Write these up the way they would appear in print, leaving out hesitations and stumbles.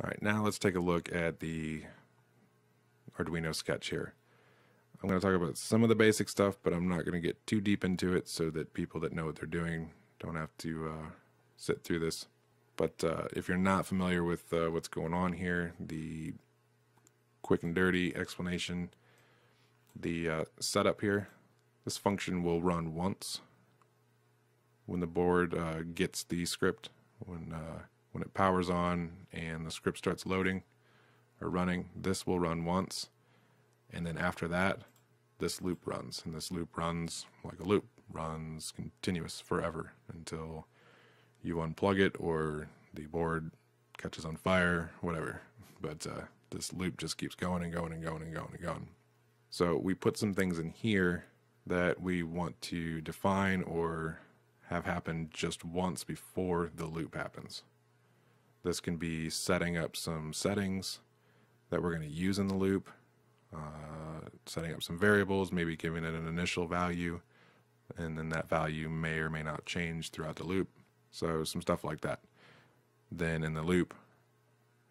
All right, now let's take a look at the Arduino sketch here. I'm going to talk about some of the basic stuff, but I'm not going to get too deep into it so that people that know what they're doing don't have to sit through this. But if you're not familiar with what's going on here, the quick and dirty explanation, the setup here, this function will run once when the board gets the script, when it powers on and the script starts loading or running, this will run once. And then after that, this loop runs, and this loop runs like a loop, runs continuous forever until you unplug it or the board catches on fire, whatever. But this loop just keeps going and going and going and going and going. So we put some things in here that we want to define or have happen just once before the loop happens. This can be setting up some settings that we're going to use in the loop, setting up some variables, maybe giving it an initial value, and then that value may or may not change throughout the loop. So some stuff like that. Then in the loop,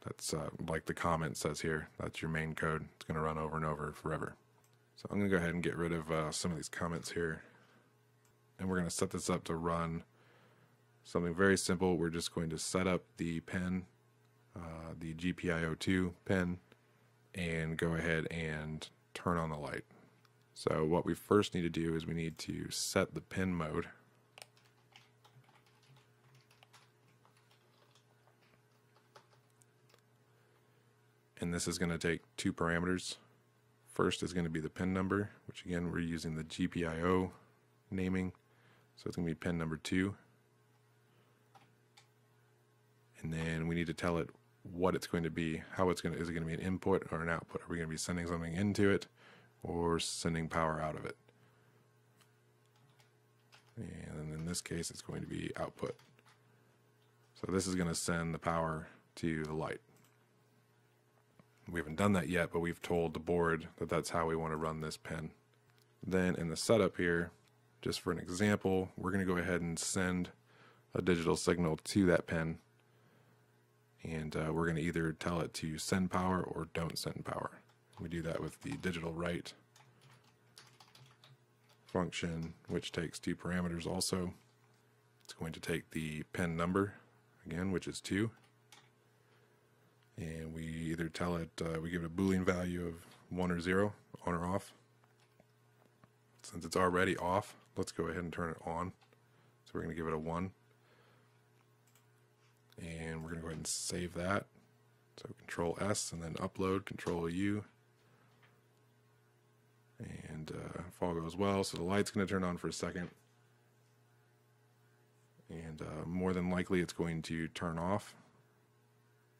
that's like the comment says here, that's your main code. It's going to run over and over forever. So I'm going to go ahead and get rid of some of these comments here, and we're going to set this up to run something very simple. We're just going to set up the pin, the GPIO2 pin, and go ahead and turn on the light. So what we first need to do is we need to set the pin mode. And this is going to take two parameters. First is going to be the pin number, which again, we're using the GPIO naming. So it's going to be pin number 2. And then we need to tell it what it's going to be, how it's going to, is it going to be an input or an output? Are we going to be sending something into it or sending power out of it? And in this case, it's going to be output. So this is going to send the power to the light. We haven't done that yet, but we've told the board that that's how we want to run this pin. Then in the setup here, just for an example, we're going to go ahead and send a digital signal to that pin. And we're going to either tell it to send power or don't send power. We do that with the digitalWrite function, which takes two parameters also. It's going to take the pin number, again, which is 2. And we either tell it, we give it a Boolean value of 1 or 0, on or off. Since it's already off, let's go ahead and turn it on. So we're going to give it a 1. And we're going to go ahead and save that. So Control S and then upload, Control U. And if all goes well, so the light's going to turn on for a second. And more than likely it's going to turn off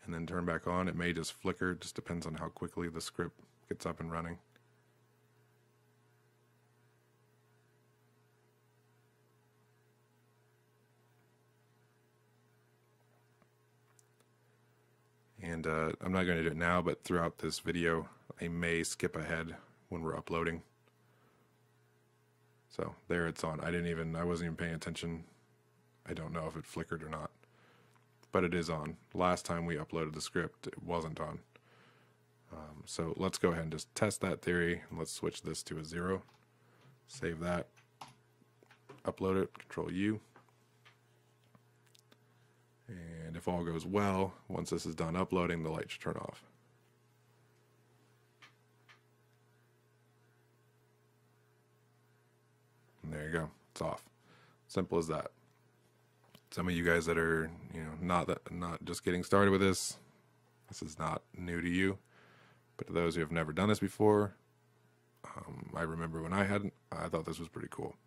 and then turn back on. It may just flicker, just depends on how quickly the script gets up and running. And I'm not going to do it now, but throughout this video, I may skip ahead when we're uploading. So there it's on. I wasn't even paying attention. I don't know if it flickered or not, but it is on. Last time we uploaded the script, it wasn't on. So let's go ahead and just test that theory, and let's switch this to a 0. Save that, upload it, Control U. And if all goes well, once this is done uploading, the light should turn off. And there you go, it's off. Simple as that. Some of you guys that are, you know, not just getting started with this, this is not new to you. But to those who have never done this before, I remember when I hadn't, I thought this was pretty cool.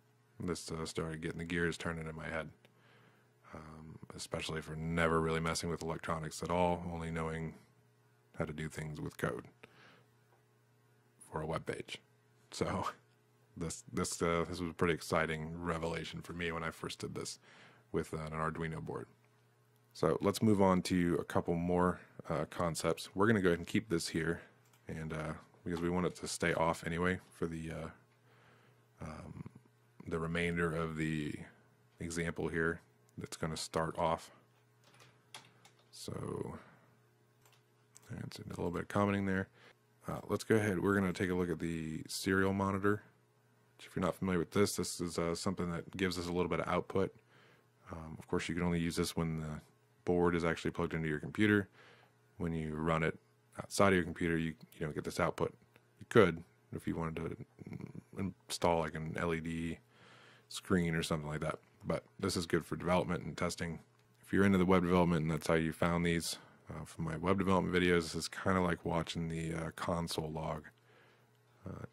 This started getting the gears turning in my head. Especially for never really messing with electronics at all, only knowing how to do things with code for a web page. So this was a pretty exciting revelation for me when I first did this with an Arduino board. So let's move on to a couple more concepts. We're going to go ahead and keep this here, and because we want it to stay off anyway for the remainder of the example here. It's going to start off. So lines. And a little bit of commenting there. Let's go ahead. We're going to take a look at the serial monitor. If you're not familiar with this, this is something that gives us a little bit of output. Of course, you can only use this when the board is actually plugged into your computer. When you run it outside of your computer, you don't get this output. You could, if you wanted to install like an LED screen or something like that. But this is good for development and testing. If you're into the web development and that's how you found these from my web development videos, this is kind of like watching the console log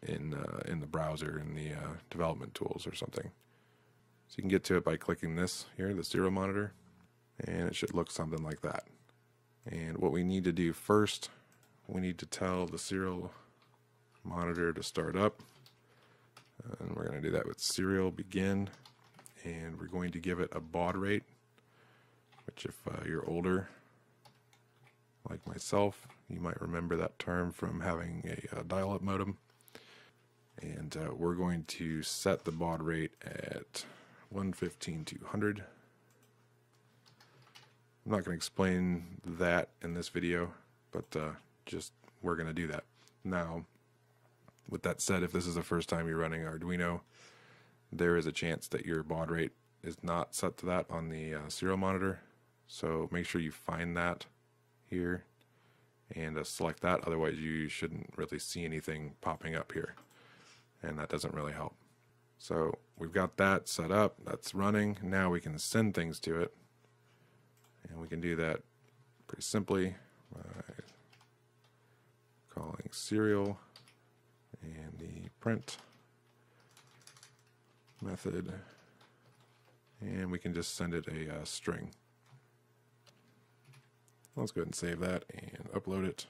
in the browser in the development tools or something. So you can get to it by clicking this here, the serial monitor, and it should look something like that. And what we need to do first, we need to tell the serial monitor to start up. And we're going to do that with Serial.begin, and we're going to give it a baud rate, which if you're older like myself, you might remember that term from having a dial-up modem. And we're going to set the baud rate at 115/200. I'm not going to explain that in this video, but just we're going to do that. Now, with that said, if this is the first time you're running Arduino, there is a chance that your baud rate is not set to that on the serial monitor. So make sure you find that here and select that. Otherwise, you shouldn't really see anything popping up here, and that doesn't really help. So we've got that set up. That's running. Now we can send things to it. And we can do that pretty simply by calling serial and the print method, and we can just send it a string. Let's go ahead and save that and upload it.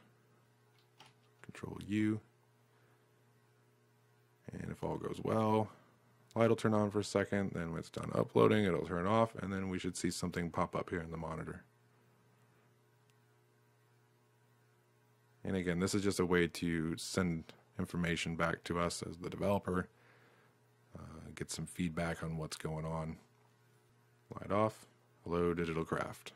Control U, and if all goes well, light will turn on for a second, then when it's done uploading, it'll turn off, and then we should see something pop up here in the monitor. And again, this is just a way to send information back to us as the developer, get some feedback on what's going on. Light off. Hello, Digital Craft.